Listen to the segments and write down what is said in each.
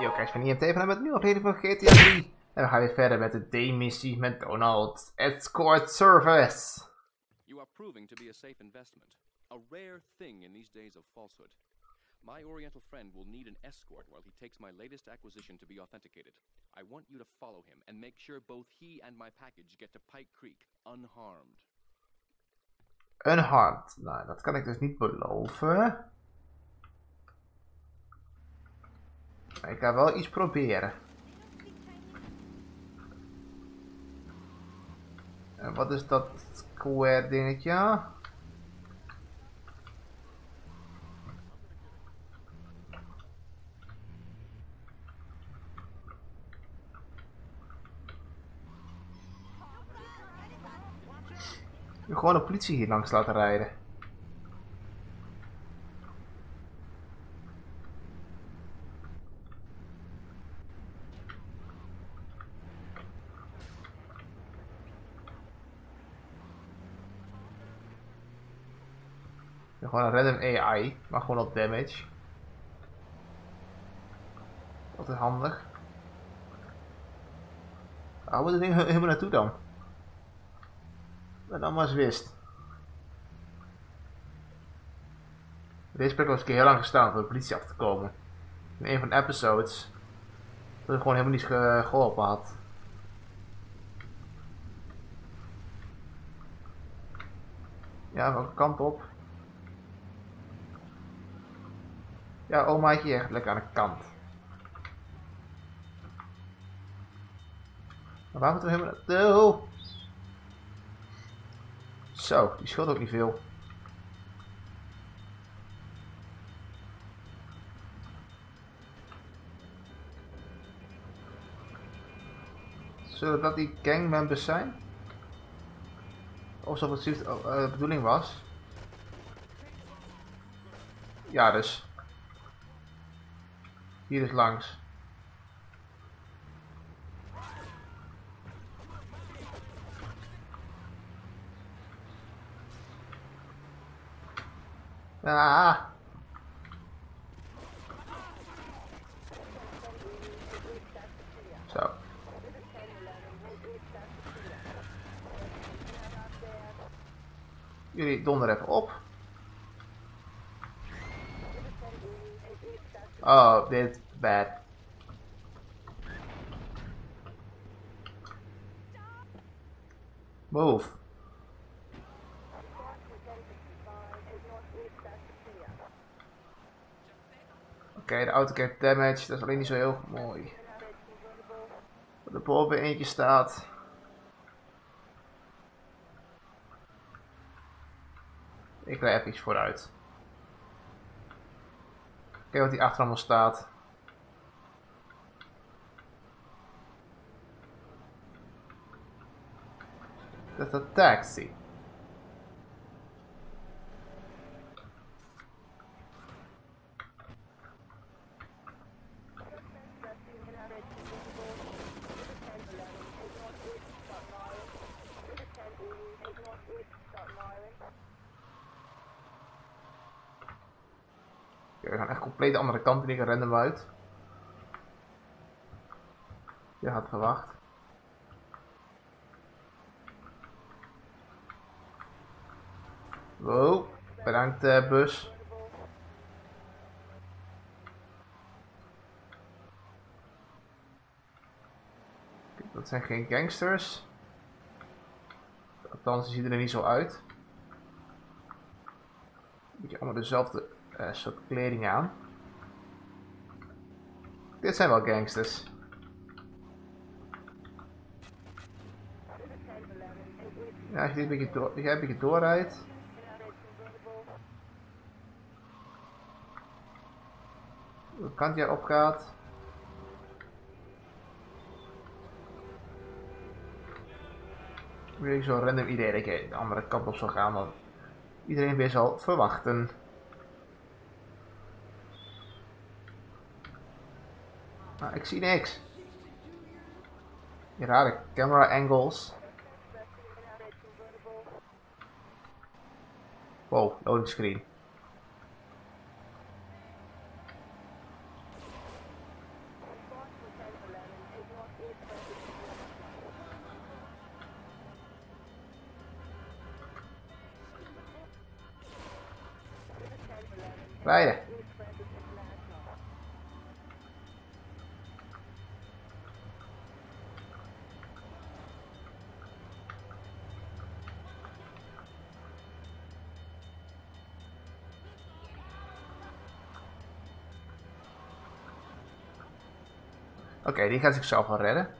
Yo, kijk, van hier even met een nieuwe aflevering van GTA 3. En we gaan weer verder met de D-missie met Donald's Escort Service. You are proving to be a safe investment. A rare thing in these days of falsehood. My Oriental friend will need an escort while he takes my latest acquisition to be authenticated. I want you to follow him and make sure both he and my package get to Pike Creek unharmed. Unharmed? Nou, dat kan ik dus niet beloven. Maar ik ga wel iets proberen. En wat is dat square dingetje? Gewoon de politie hier langs laten rijden. Gewoon een random AI, maar gewoon op damage. Dat is handig. Waar moet het ding helemaal naartoe dan? En dan maar eens wist. Deze plek was een keer heel lang gestaan om de politie af te komen. In een van de episodes. Dat ik gewoon helemaal niets geholpen had. Ja, welke kant op? Ja, omaatje echt lekker aan de kant. Maar waar moeten we helemaal naartoe? Zo, die scheelt ook niet veel. Zullen dat die gangmembers zijn? Of zo precies de bedoeling was? Ja, dus. Hier is langs. Ah. Zo. Jullie donder even op. Oh, dit is bad. Move. Oké, de auto krijgt damage, dat is alleen niet zo heel mooi. Dat er boven eentje staat. Ik rij even iets vooruit. Kijk wat die achter allemaal staat. Dat is een taxi. We gaan echt compleet de andere kant liggen, random uit. Je had verwacht. Wow, bedankt bus. Dat zijn geen gangsters. Althans, die zien er niet zo uit. Moet je allemaal dezelfde soort kleding aan. Dit zijn wel gangsters. Ja, als je een beetje doorrijdt. De kant die erop gaat. Weer zo'n random idee dat je de andere kant op zou gaan, want iedereen weer zal verwachten. Maar ik zie niks. Die rare camera angles. Wow, loading screen. Rijden. Oké, die gaat zichzelf wel redden.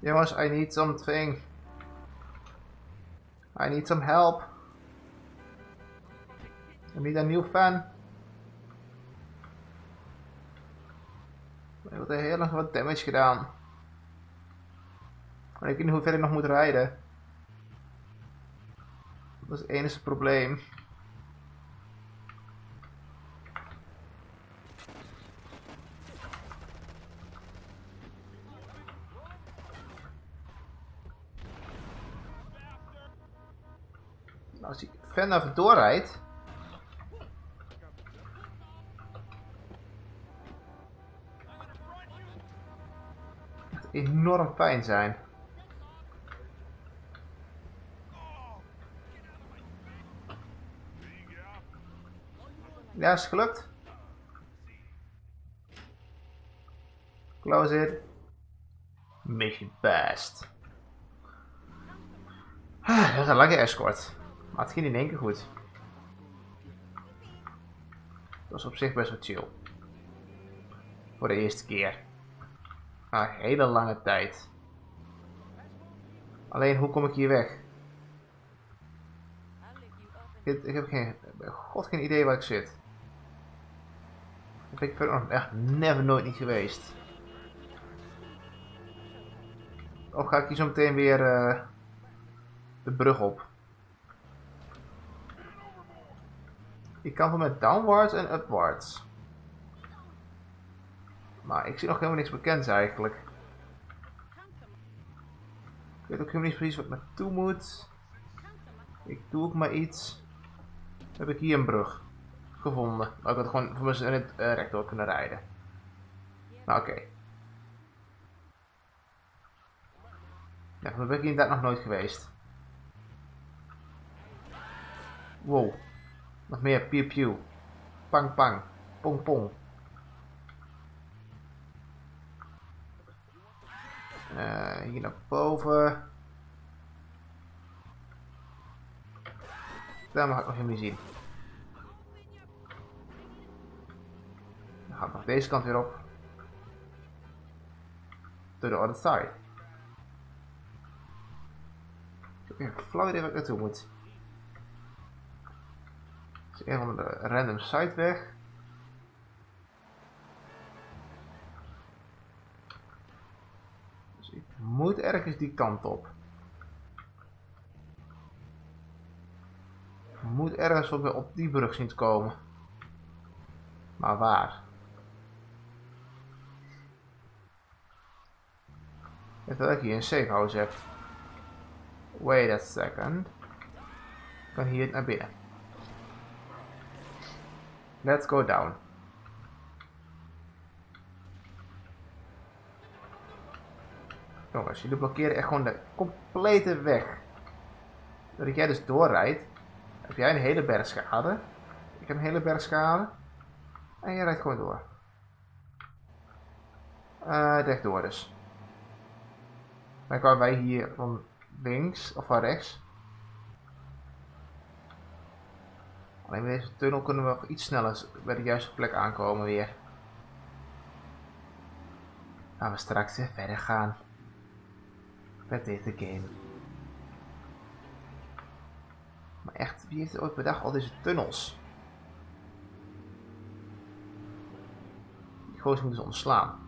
Jongens, I need something. I need some help. I need a new fan. Ik heb heel erg wat damage gedaan. Maar ik weet niet hoe ver ik nog moet rijden. Dat is het enige probleem. Als ik verder doorrijd. Gaat het enorm pijn zijn. Ja, is het gelukt? Close it. Mission passed. Ah, dat is een lange escort. Maar het ging in één keer goed. Dat is op zich best wel chill. Voor de eerste keer. Ah, een hele lange tijd. Alleen, hoe kom ik hier weg? Ik heb geen idee waar ik zit. Daar ben ik verder nog echt nooit niet geweest. Of ga ik hier zo meteen weer de brug op? Ik kan van met downwards en upwards. Maar ik zie nog helemaal niks bekends eigenlijk. Ik weet ook helemaal niet precies wat ik naartoe moet. Ik doe ook maar iets. Heb ik hier een brug gevonden. Maar ik had gewoon voor mezelf in het rechtdoor kunnen rijden. Nou oké. Ja, dan ben ik inderdaad nog nooit geweest. Wow. Nog meer pew pew, pang pang, pong pong. Hier naar boven. Daar mag ik nog helemaal niet zien. Dan gaan we nog deze kant weer op. To the other side. Ik heb een flauw idee waar ik naartoe moet. Een van de random site weg. Dus ik moet ergens die kant op. Ik moet ergens op die brug zien te komen. Maar waar? Ik weet dat ik hier een safe house heb. Wait a second. Ik kan hier naar binnen. Let's go down. Jongens, jullie blokkeren echt gewoon de complete weg. Doordat jij dus doorrijdt, heb jij een hele berg schade. Ik heb een hele berg schade. En jij rijdt gewoon door. Rechtdoor dus. Dan komen wij hier van links of van rechts. Alleen met deze tunnel kunnen we nog iets sneller bij de juiste plek aankomen weer. Gaan we straks weer verder gaan. Met deze game. Maar echt, wie heeft ooit bedacht al deze tunnels? Die gozer moeten ze ontslaan.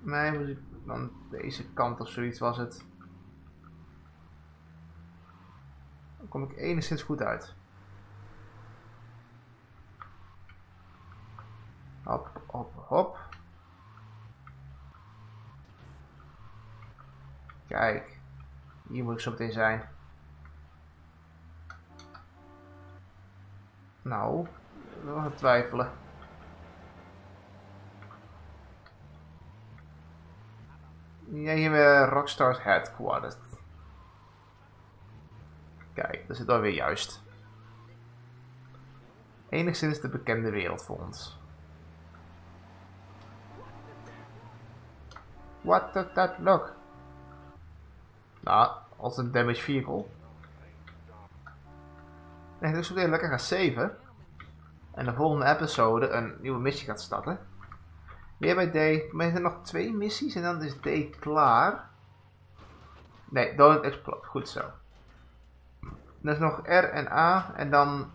Nee, moet ik dan deze kant of zoiets was het. Kom ik enigszins goed uit. Hop. Kijk, hier moet ik zo meteen zijn. Nou, we gaan twijfelen. Ja, hier met Rockstar's Headquarters. Kijk, dat zit alweer juist. Enigszins de bekende wereld voor ons. What does that look? Nou, als een damaged vehicle. Nee, dus we weer lekker gaan saven. En de volgende episode een nieuwe missie gaat starten. Weer bij D. Maar er zijn nog 2 missies en dan is D klaar. Nee, Donald Explode. Goed zo. Dan is nog R en A en dan...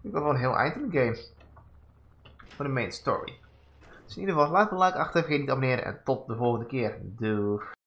Ik wil wel een heel eind in de game. Voor de main story. Dus in ieder geval, laat een like achter, vergeet niet te abonneren en tot de volgende keer. Doei!